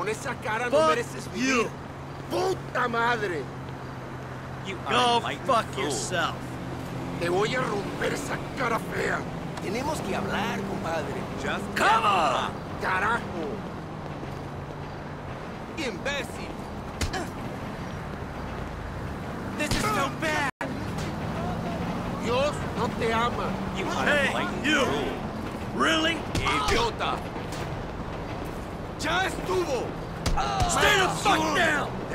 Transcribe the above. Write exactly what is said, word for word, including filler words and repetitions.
Con esa cara no mereces vivir. Puta madre. You go fuck yourself. Te voy a romper esa cara fea. Tenemos que hablar, compadre. Just come on. Carajo. Imbécil. This is so bad. Dios no te ama. You hey, like you. Really? Idiota. Ya estuvo! Stay the fuck down!